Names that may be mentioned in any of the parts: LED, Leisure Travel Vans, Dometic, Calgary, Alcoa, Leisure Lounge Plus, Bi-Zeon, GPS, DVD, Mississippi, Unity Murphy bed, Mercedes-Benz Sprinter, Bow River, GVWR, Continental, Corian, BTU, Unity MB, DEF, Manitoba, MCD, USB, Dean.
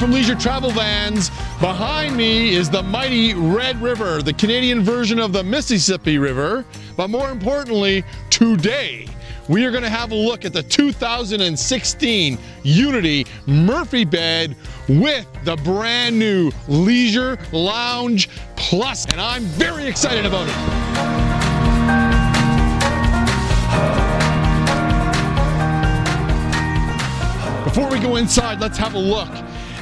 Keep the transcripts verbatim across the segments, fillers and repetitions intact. from Leisure Travel Vans. Behind me is the mighty Red River, the Canadian version of the Mississippi River. But more importantly, today, we are going to have a look at the two thousand sixteen Unity Murphy bed with the brand new Leisure Lounge Plus, and I'm very excited about it. Before we go inside, let's have a look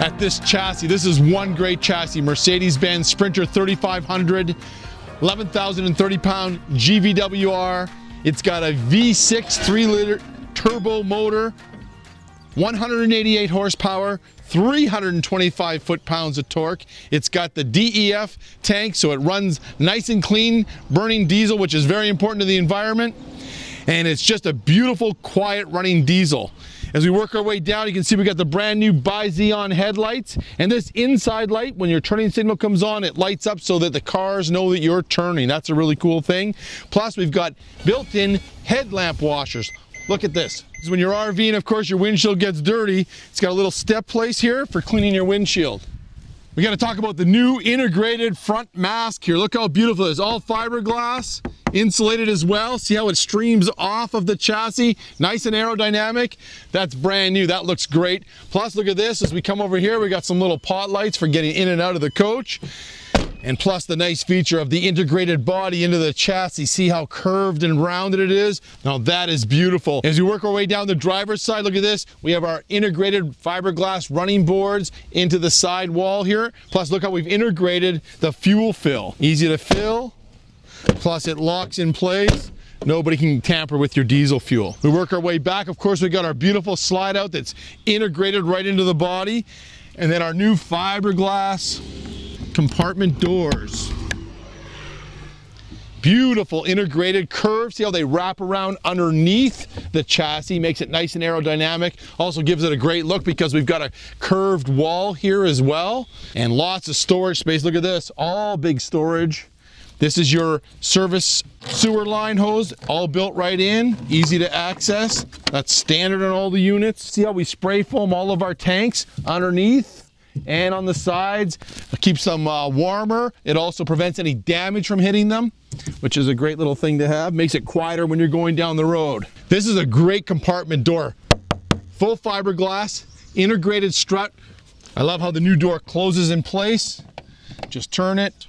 at this chassis. This is one great chassis, Mercedes-Benz Sprinter thirty-five hundred, eleven thousand thirty pound G V W R. It's got a V six three liter turbo motor, one hundred eighty-eight horsepower, three hundred twenty-five foot-pounds of torque. It's got the D E F tank, so it runs nice and clean, burning diesel, which is very important to the environment. And it's just a beautiful, quiet running diesel. As we work our way down, you can see we got the brand new Bi-Zeon headlights, and this inside light, when your turning signal comes on, it lights up so that the cars know that you're turning. That's a really cool thing. Plus, we've got built-in headlamp washers. Look at this. When you're RVing, of course, your windshield gets dirty. It's got a little step place here for cleaning your windshield. We got to talk about the new integrated front mask here. Look how beautiful it is. All fiberglass, insulated as well. See how it streams off of the chassis? Nice and aerodynamic. That's brand new. That looks great. Plus, look at this. As we come over here, we got some little pot lights for getting in and out of the coach. And plus the nice feature of the integrated body into the chassis. See how curved and rounded it is? Now that is beautiful. As we work our way down the driver's side, look at this. We have our integrated fiberglass running boards into the side wall here. Plus, look how we've integrated the fuel fill. Easy to fill. Plus, it locks in place. Nobody can tamper with your diesel fuel. We work our way back. Of course, we got our beautiful slide out that's integrated right into the body. And then our new fiberglass compartment doors. Beautiful integrated curves. See how they wrap around underneath the chassis, makes it nice and aerodynamic. Also gives it a great look because we've got a curved wall here as well. And lots of storage space. Look at this, all big storage. This is your service sewer line hose, all built right in, easy to access. That's standard on all the units. See how we spray foam all of our tanks underneath and on the sides. It keeps them uh, warmer. It also prevents any damage from hitting them, which is a great little thing to have. Makes it quieter when you're going down the road. This is a great compartment door. Full fiberglass, integrated strut. I love how the new door closes in place. Just turn it.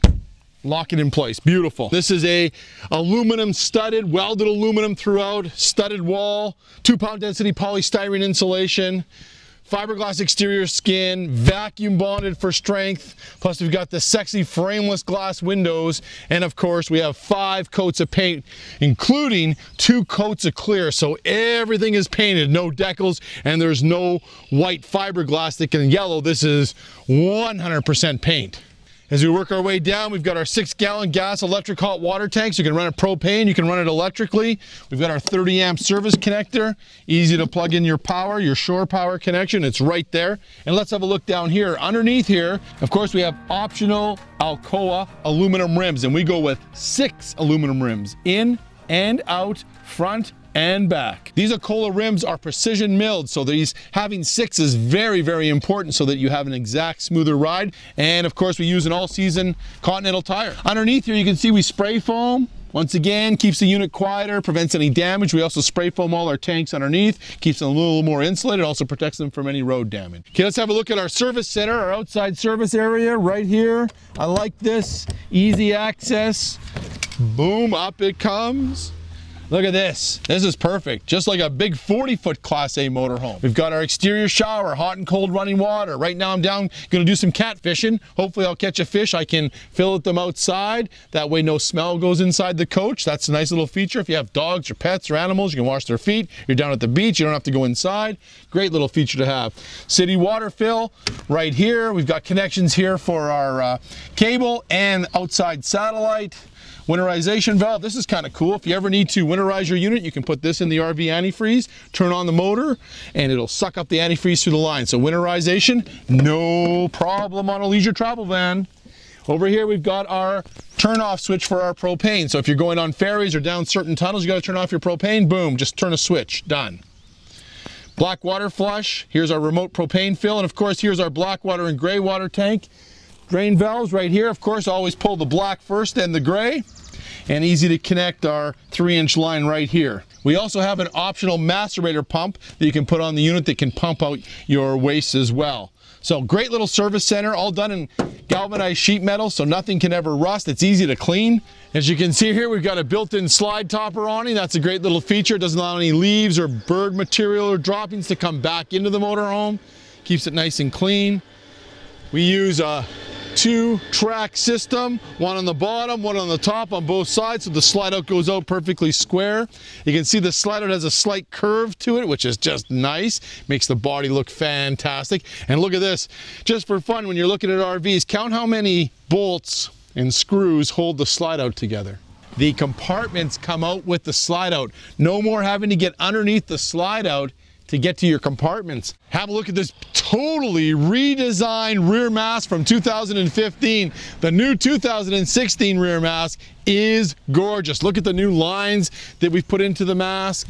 Lock it in place, beautiful. This is a aluminum studded, welded aluminum throughout, studded wall, two pound density polystyrene insulation, fiberglass exterior skin, vacuum bonded for strength. Plus we've got the sexy frameless glass windows. And of course we have five coats of paint, including two coats of clear. So everything is painted, no decals, and there's no white fiberglass that can yellow. This is one hundred percent paint. As we work our way down, we've got our six gallon gas electric hot water tanks. You can run it propane, you can run it electrically. We've got our thirty amp service connector, easy to plug in your power, your shore power connection, it's right there. And let's have a look down here. Underneath here, of course, we have optional Alcoa aluminum rims, and we go with six aluminum rims, in and out, front and back. These Alcoa rims are precision milled, so these having six is very, very important so that you have an exact smoother ride. And of course we use an all-season Continental tire. Underneath here you can see we spray foam. Once again, keeps the unit quieter, prevents any damage. We also spray foam all our tanks underneath, keeps them a little more insulated, also protects them from any road damage. Okay, let's have a look at our service center, our outside service area right here. I like this, easy access. Boom, up it comes. Look at this. This is perfect. Just like a big forty foot Class A motorhome. We've got our exterior shower, hot and cold running water. Right now I'm down, gonna do some cat fishing. Hopefully I'll catch a fish. I can fillet them outside. That way no smell goes inside the coach. That's a nice little feature. If you have dogs or pets or animals, you can wash their feet. You're down at the beach, you don't have to go inside. Great little feature to have. City water fill right here. We've got connections here for our uh, cable and outside satellite. Winterization valve, this is kind of cool. If you ever need to winterize your unit, you can put this in the R V antifreeze, turn on the motor, and it'll suck up the antifreeze through the line. So winterization, no problem on a Leisure Travel Van. Over here, we've got our turn off switch for our propane. So if you're going on ferries or down certain tunnels, you gotta turn off your propane, boom, just turn a switch, done. Black water flush, here's our remote propane fill, and of course here's our black water and gray water tank. Drain valves right here, of course, always pull the black first and the gray, and easy to connect our three inch line right here. We also have an optional macerator pump that you can put on the unit that can pump out your waste as well. So great little service center, all done in galvanized sheet metal, so nothing can ever rust. It's easy to clean. As you can see here, we've got a built-in slide topper awning. That's a great little feature. It doesn't allow any leaves or bird material or droppings to come back into the motorhome. Keeps it nice and clean. We use a two-track system, one on the bottom, one on the top on both sides, so the slide-out goes out perfectly square. You can see the slide-out has a slight curve to it, which is just nice. Makes the body look fantastic. And look at this. Just for fun, when you're looking at R Vs, count how many bolts and screws hold the slide-out together. The compartments come out with the slide-out. No more having to get underneath the slide-out to get to your compartments. Have a look at this totally redesigned rear mask from two thousand fifteen. The new two thousand sixteen rear mask is gorgeous. Look at the new lines that we've put into the mask.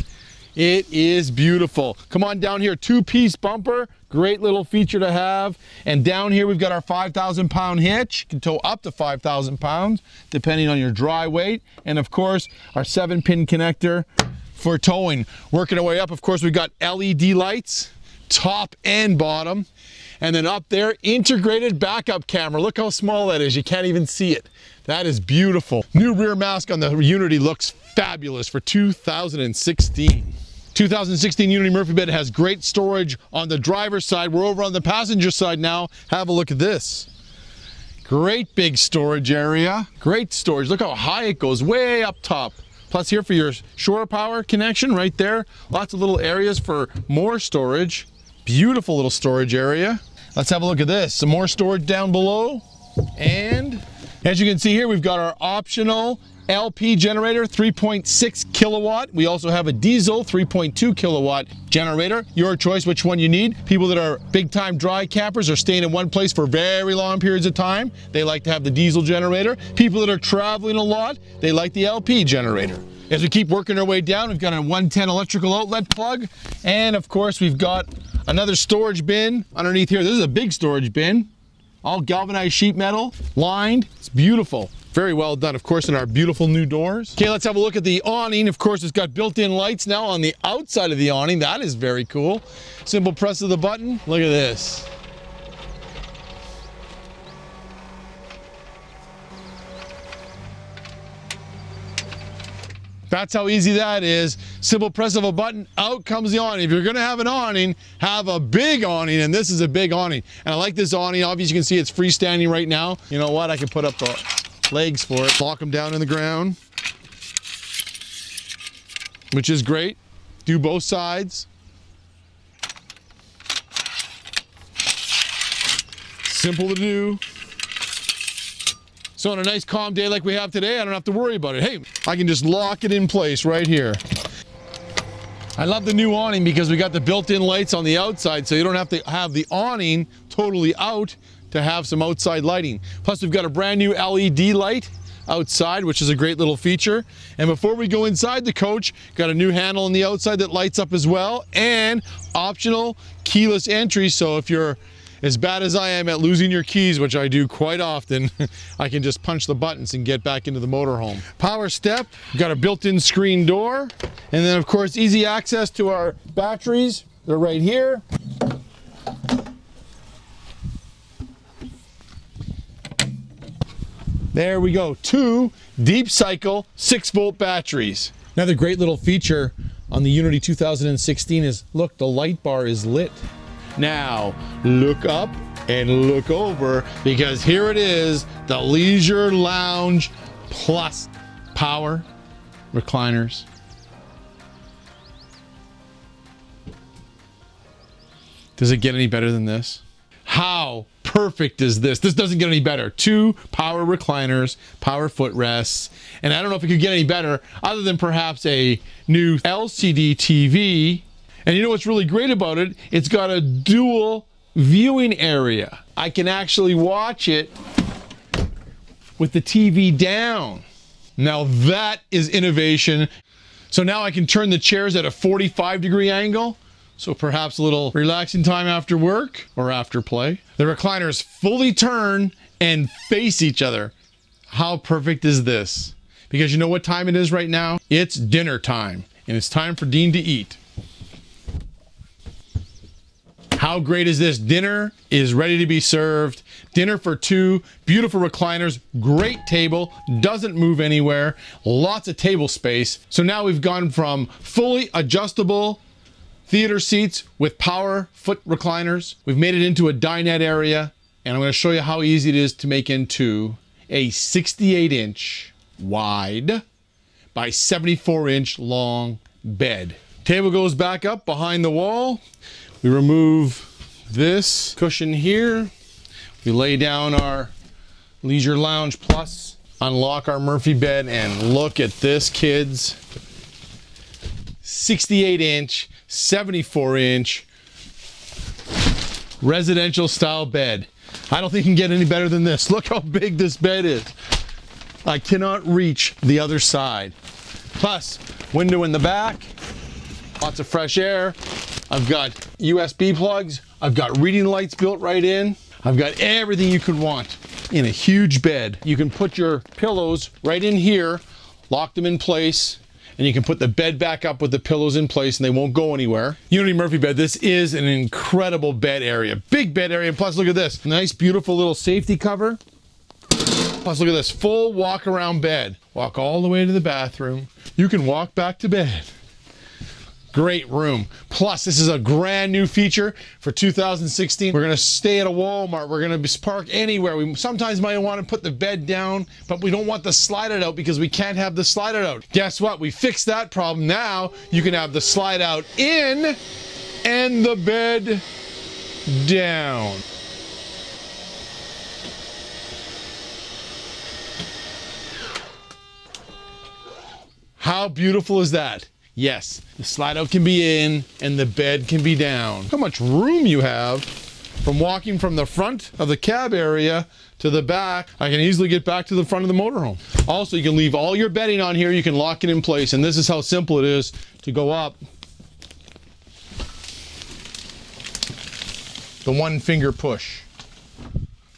It is beautiful. Come on down here, two-piece bumper, great little feature to have. And down here we've got our five thousand pound hitch. You can tow up to five thousand pounds, depending on your dry weight. And of course, our seven-pin connector for towing. Working our way up, of course, we've got L E D lights, top and bottom. And then up there, integrated backup camera. Look how small that is, you can't even see it. That is beautiful. New rear mask on the Unity looks fabulous for two thousand sixteen. two thousand sixteen Unity Murphy bed has great storage on the driver's side. We're over on the passenger side now. Have a look at this. Great big storage area. Great storage, look how high it goes, way up top. Plus here for your shore power connection right there. Lots of little areas for more storage. Beautiful little storage area. Let's have a look at this. Some more storage down below. And as you can see here, we've got our optional L P generator, three point six kilowatt. We also have a diesel three point two kilowatt generator. Your choice which one you need. People that are big time dry campers are staying in one place for very long periods of time. They like to have the diesel generator. People that are traveling a lot, they like the L P generator. As we keep working our way down, we've got a one ten electrical outlet plug. And of course, we've got another storage bin underneath here. This is a big storage bin. All galvanized sheet metal, lined. It's beautiful. Very well done, of course, in our beautiful new doors. Okay, let's have a look at the awning. Of course, it's got built-in lights now on the outside of the awning. That is very cool. Simple press of the button. Look at this. That's how easy that is. Simple press of a button, out comes the awning. If you're gonna have an awning, have a big awning, and this is a big awning. And I like this awning. Obviously, you can see it's freestanding right now. You know what? I can put up the legs for it. Lock them down in the ground, which is great. Do both sides. Simple to do. So on a nice calm day like we have today, I don't have to worry about it. Hey, I can just lock it in place right here. I love the new awning because we got the built-in lights on the outside, so you don't have to have the awning totally out to have some outside lighting. Plus we've got a brand new L E D light outside, which is a great little feature. And before we go inside the coach, got a new handle on the outside that lights up as well, and optional keyless entry, so if you're as bad as I am at losing your keys, which I do quite often, I can just punch the buttons and get back into the motorhome. Power step, got a built-in screen door, and then of course easy access to our batteries. They're right here. There we go, two deep cycle six volt batteries. Another great little feature on the Unity two thousand sixteen is, look, the light bar is lit. Now, look up and look over, because here it is, the Leisure Lounge Plus. Power, recliners. Does it get any better than this? How perfect is this? This doesn't get any better. Two power recliners, power footrests, and I don't know if it could get any better other than perhaps a new L C D T V. And you know what's really great about it? It's got a dual viewing area. I can actually watch it with the T V down. Now that is innovation. So now I can turn the chairs at a forty-five degree angle. so perhaps a little relaxing time after work or after play. The recliners fully turn and face each other. How perfect is this? Because you know what time it is right now? It's dinner time, and it's time for Dean to eat. How great is this? Dinner is ready to be served. Dinner for two, beautiful recliners, great table, doesn't move anywhere, lots of table space. So now we've gone from fully adjustable theater seats with power foot recliners. We've made it into a dinette area, and I'm going to show you how easy it is to make into a sixty-eight inch wide by seventy-four inch long bed. Table goes back up behind the wall. We remove this cushion here. We lay down our Leisure Lounge Plus, unlock our Murphy bed, and look at this, kids. sixty-eight inch, seventy-four inch residential style bed. I don't think you can get any better than this. Look how big this bed is. I cannot reach the other side. Plus, window in the back, lots of fresh air. I've got U S B plugs, I've got reading lights built right in, I've got everything you could want in a huge bed. You can put your pillows right in here, lock them in place, and you can put the bed back up with the pillows in place and they won't go anywhere. Unity Murphy bed, this is an incredible bed area. Big bed area, plus look at this. Nice, beautiful little safety cover. Plus look at this, full walk around bed. Walk all the way to the bathroom. You can walk back to bed. Great room. Plus, this is a grand new feature for two thousand sixteen. We're going to stay at a Walmart. We're going to park anywhere. We sometimes might want to put the bed down, but we don't want the slide it out because we can't have the slide it out. Guess what? We fixed that problem. Now you can have the slide out in and the bed down. How beautiful is that? Yes, the slide-out can be in and the bed can be down. How much room you have from walking from the front of the cab area to the back. I can easily get back to the front of the motorhome. Also, you can leave all your bedding on here. You can lock it in place, and this is how simple it is to go up. The one finger push.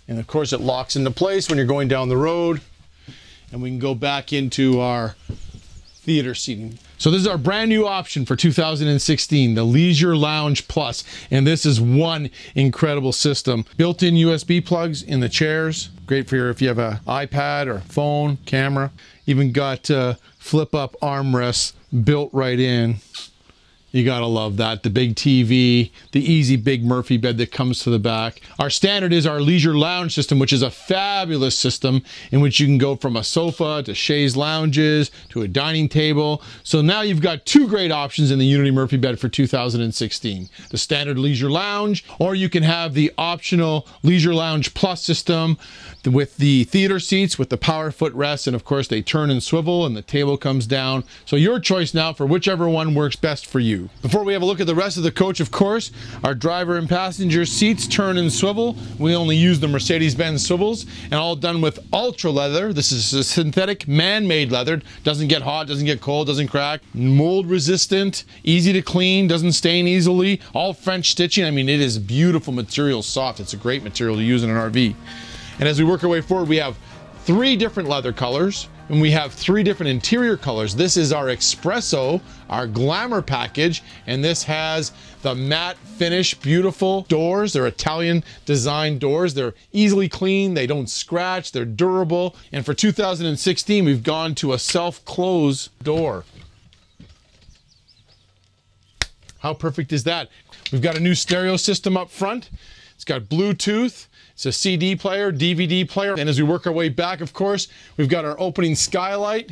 And of course, it locks into place when you're going down the road, and we can go back into our theater seating. So this is our brand new option for two thousand sixteen, the Leisure Lounge Plus, and this is one incredible system. Built-in U S B plugs in the chairs, great for your, if you have an iPad or phone, camera. Even got uh, flip-up armrests built right in. You gotta love that. The big T V, the easy big Murphy bed that comes to the back. Our standard is our Leisure Lounge system, which is a fabulous system in which you can go from a sofa to chaise lounges to a dining table. So now you've got two great options in the Unity Murphy bed for two thousand sixteen. The standard Leisure Lounge, or you can have the optional Leisure Lounge Plus system with the theater seats, with the power footrests, and of course they turn and swivel and the table comes down. So your choice now for whichever one works best for you. Before we have a look at the rest of the coach, of course, our driver and passenger seats turn and swivel. We only use the Mercedes-Benz swivels, and all done with ultra leather. This is a synthetic man-made leather. Doesn't get hot, doesn't get cold, doesn't crack. Mold resistant, easy to clean, doesn't stain easily. All French stitching. I mean, it is beautiful material, soft. It's a great material to use in an R V. And as we work our way forward, we have three different leather colors, and we have three different interior colors. This is our Espresso, our Glamour package, and this has the matte finish, beautiful doors. They're Italian design doors. They're easily clean, they don't scratch, they're durable. And for two thousand sixteen, we've gone to a self-close door. How perfect is that? We've got a new stereo system up front. It's got Bluetooth. It's a C D player, D V D player, and as we work our way back, of course, we've got our opening skylight.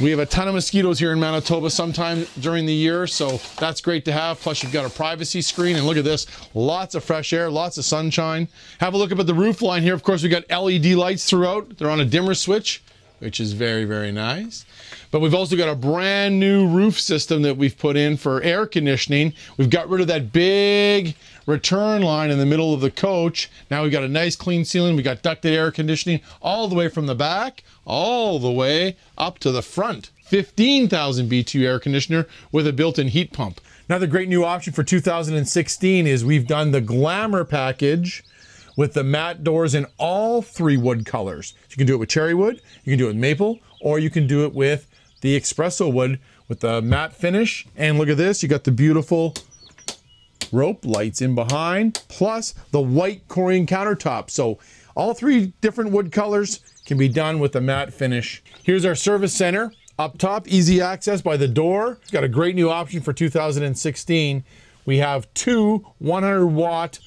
We have a ton of mosquitoes here in Manitoba sometime during the year, so that's great to have. Plus, you've got a privacy screen, and look at this. Lots of fresh air, lots of sunshine. Have a look up at the roof line here. Of course, we've got L E D lights throughout. They're on a dimmer switch, which is very, very nice. But we've also got a brand new roof system that we've put in for air conditioning. We've got rid of that big return line in the middle of the coach. Now we've got a nice clean ceiling. We got ducted air conditioning all the way from the back, all the way up to the front. fifteen thousand B T U air conditioner with a built-in heat pump. Another great new option for two thousand sixteen is we've done the Glamour package with the matte doors in all three wood colors. So you can do it with cherry wood, you can do it with maple, or you can do it with the espresso wood with the matte finish. And look at this, you got the beautiful rope lights in behind, plus the white Corian countertop. So all three different wood colors can be done with the matte finish. Here's our service center. Up top, easy access by the door. It's got a great new option for two thousand sixteen. We have two one hundred watt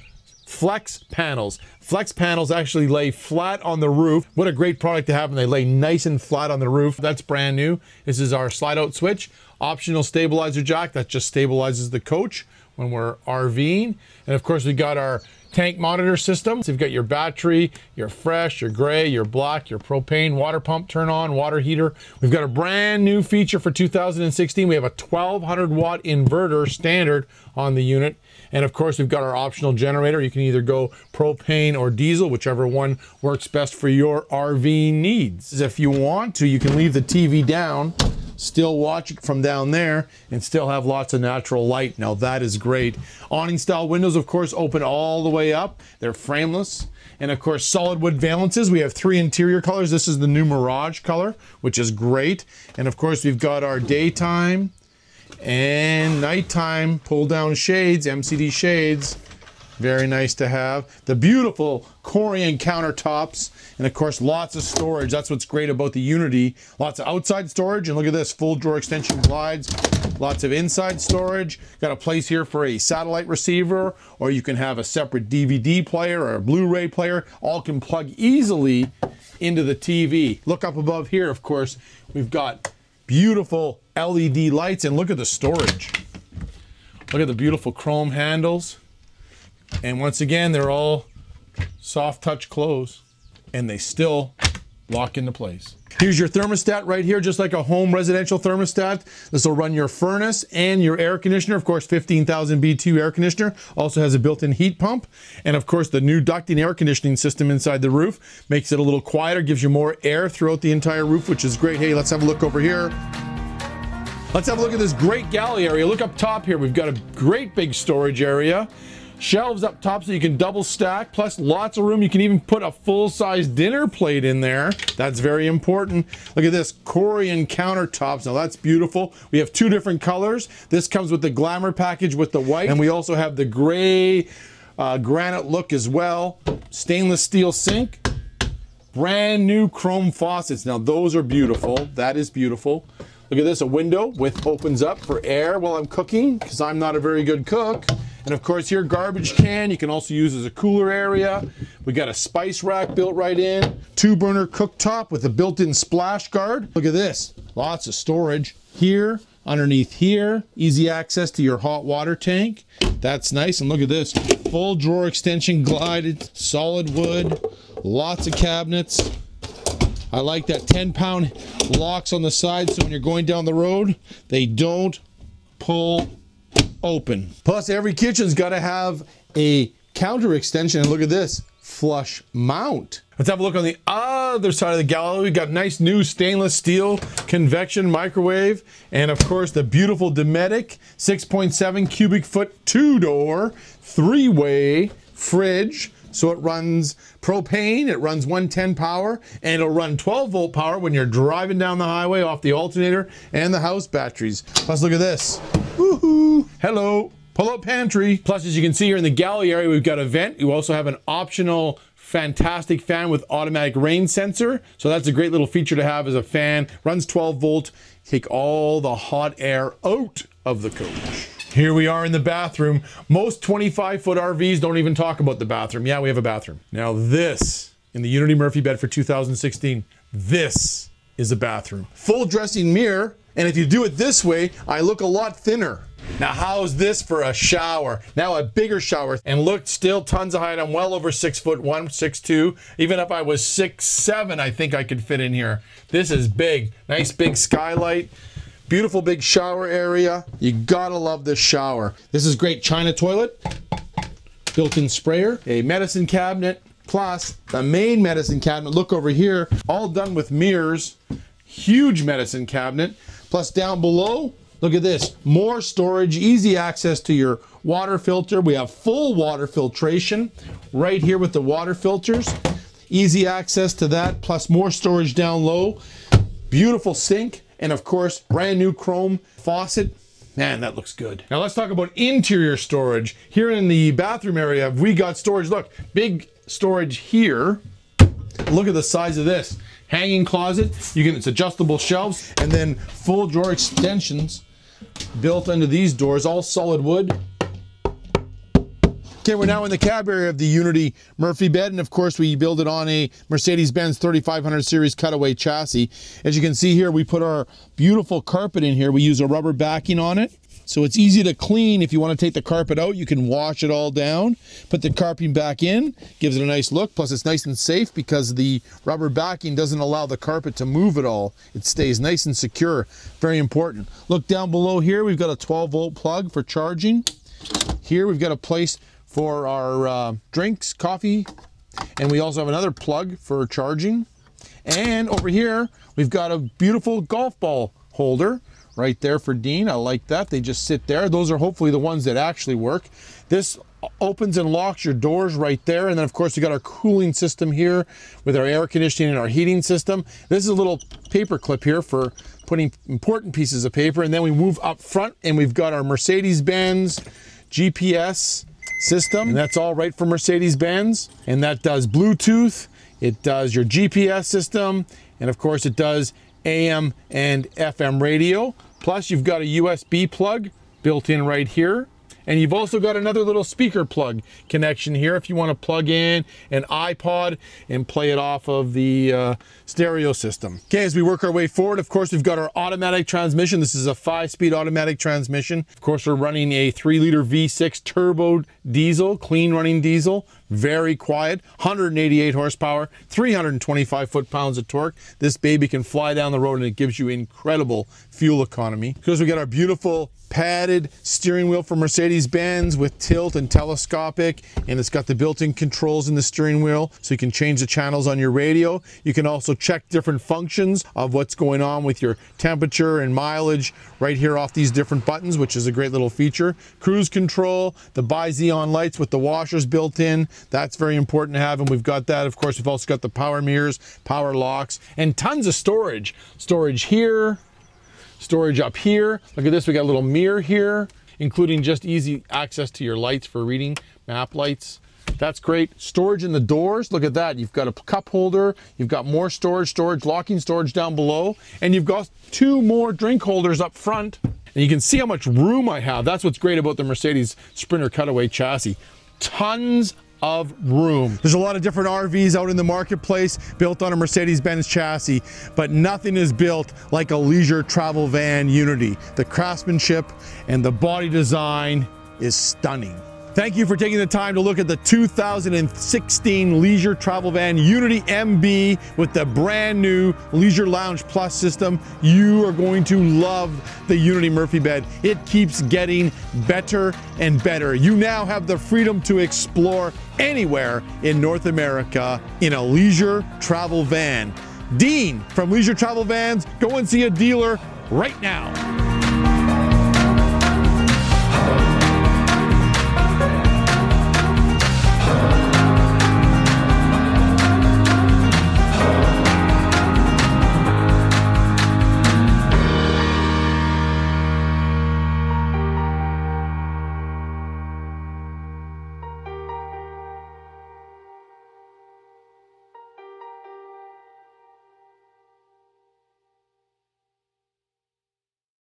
flex panels. Flex panels actually lay flat on the roof. What a great product to have when they lay nice and flat on the roof. That's brand new. This is our slide out switch. Optional stabilizer jack that just stabilizes the coach when we're RVing. And of course, we got our tank monitor system. So you've got your battery, your fresh, your gray, your black, your propane, water pump turn on, water heater. We've got a brand new feature for two thousand sixteen. We have a twelve hundred watt inverter standard on the unit. And of course, we've got our optional generator. You can either go propane or diesel, whichever one works best for your R V needs. If you want to, you can leave the T V down, still watch it from down there, and still have lots of natural light. Now that is great. Awning style windows, of course, open all the way up. They're frameless. And of course, solid wood valances. We have three interior colors. This is the new Mirage color, which is great. And of course, we've got our daytime and nighttime pull down shades, M C D shades. Very nice to have. The beautiful Corian countertops, and of course, lots of storage. That's what's great about the Unity. Lots of outside storage, and look at this, full drawer extension glides. Lots of inside storage. Got a place here for a satellite receiver, or you can have a separate D V D player or a Blu-ray player. All can plug easily into the T V. Look up above here, of course, we've got beautiful L E D lights, and look at the storage. Look at the beautiful chrome handles. And once again, they're all soft touch close, and they still lock into place. Here's your thermostat right here, just like a home residential thermostat. This will run your furnace and your air conditioner. Of course, fifteen thousand B T U air conditioner. Also has a built-in heat pump. And of course, the new ducting air conditioning system inside the roof makes it a little quieter, gives you more air throughout the entire roof, which is great. Hey, let's have a look over here. Let's have a look at this great galley area. Look up top here. We've got a great big storage area. Shelves up top so you can double stack, plus lots of room. You can even put a full-size dinner plate in there. That's very important. Look at this, Corian countertops. Now that's beautiful. We have two different colors. This comes with the Glamour package with the white, and we also have the gray uh, granite look as well. Stainless steel sink, brand new chrome faucets. Now those are beautiful. That is beautiful. Look at this, a window with opens up for air while I'm cooking, because I'm not a very good cook. And of course here, garbage can, you can also use as a cooler area. We got a spice rack built right in. Two burner cooktop with a built-in splash guard. Look at this, lots of storage here, underneath here. Easy access to your hot water tank. That's nice, and look at this. Full drawer extension glided, solid wood, lots of cabinets. I like that ten pound locks on the side, so when you're going down the road, they don't pull open. Plus, every kitchen's got to have a counter extension, and look at this, flush mount. Let's have a look on the other side of the gallery. We've got nice new stainless steel convection microwave, and of course the beautiful Dometic six point seven cubic foot two-door three-way fridge. So it runs propane, it runs one ten power, and it'll run twelve volt power when you're driving down the highway off the alternator and the house batteries. Plus, look at this. Woohoo! Hello, pull-out pantry. Plus, as you can see here in the galley area, we've got a vent. You also have an optional fantastic fan with automatic rain sensor. So that's a great little feature to have as a fan. Runs twelve volt, take all the hot air out of the coach. Here we are in the bathroom. Most twenty-five foot R Vs don't even talk about the bathroom. Yeah, we have a bathroom. Now this, in the Unity Murphy bed for two thousand sixteen, this is a bathroom. Full dressing mirror, and if you do it this way, I look a lot thinner. Now how's this for a shower? Now a bigger shower. And look, still tons of height. I'm well over six foot one, six two. Even if I was six seven, I think I could fit in here. This is big, nice big skylight. Beautiful big shower area. You gotta love this shower. This is great. China toilet, built-in sprayer, a medicine cabinet, plus the main medicine cabinet. Look over here, all done with mirrors. Huge medicine cabinet. Plus down below, Look at this, more storage, easy access to your water filter. We have full water filtration right here with the water filters. Easy access to that, plus more storage down low. Beautiful sink, and of course, brand new chrome faucet. Man, that looks good. Now let's talk about interior storage. Here in the bathroom area, we got storage. Look, big storage here. Look at the size of this. Hanging closet, you can, it's adjustable shelves, and then full drawer extensions built under these doors, all solid wood. Okay, we're now in the cab area of the Unity Murphy bed, and of course we build it on a Mercedes-Benz thirty-five hundred series cutaway chassis. As you can see here, we put our beautiful carpet in here. We use a rubber backing on it, so it's easy to clean. If you want to take the carpet out, you can wash it all down, put the carpeting back in, gives it a nice look, plus it's nice and safe because the rubber backing doesn't allow the carpet to move at all. It stays nice and secure, very important. Look down below here, we've got a twelve volt plug for charging. Here we've got a place for our uh, drinks, coffee, and we also have another plug for charging. And over here, we've got a beautiful golf ball holder right there for Dean. I like that, they just sit there. Those are hopefully the ones that actually work. This opens and locks your doors right there. And then of course, we got our cooling system here with our air conditioning and our heating system. This is a little paper clip here for putting important pieces of paper. And then we move up front and we've got our Mercedes-Benz G P S system, and that's all right for Mercedes-Benz, and that does Bluetooth, it does your G P S system, and of course it does A M and F M radio. Plus you've got a U S B plug built in right here, and you've also got another little speaker plug connection here if you want to plug in an iPod and play it off of the uh, stereo system. Okay, as we work our way forward, of course, we've got our automatic transmission. This is a five-speed automatic transmission. Of course, we're running a three liter V six turbo diesel, clean running diesel, very quiet, one hundred eighty-eight horsepower, three hundred twenty-five foot-pounds of torque. This baby can fly down the road, and it gives you incredible fuel economy. Because we got our beautiful padded steering wheel for Mercedes-Benz with tilt and telescopic, and it's got the built-in controls in the steering wheel, so you can change the channels on your radio. You can also check different functions of what's going on with your temperature and mileage right here off these different buttons, which is a great little feature. Cruise control, the Bi-Zeon lights with the washers built in, that's very important to have, and we've got that. Of course, we've also got the power mirrors, power locks, and tons of storage. Storage here, storage up here. Look at this, we got a little mirror here, including just easy access to your lights for reading, map lights. That's great. Storage in the doors, look at that. You've got a cup holder, you've got more storage, storage, locking storage down below, and you've got two more drink holders up front. And you can see how much room I have. That's what's great about the Mercedes Sprinter cutaway chassis. Tons of room. There's a lot of different R Vs out in the marketplace built on a Mercedes-Benz chassis, but nothing is built like a Leisure Travel Van Unity. The craftsmanship and the body design is stunning. Thank you for taking the time to look at the two thousand sixteen Leisure Travel Van Unity M B with the brand new Leisure Lounge Plus system. You are going to love the Unity Murphy bed. It keeps getting better and better. You now have the freedom to explore anywhere in North America in a Leisure Travel Van. Dean from Leisure Travel Vans, go and see a dealer right now.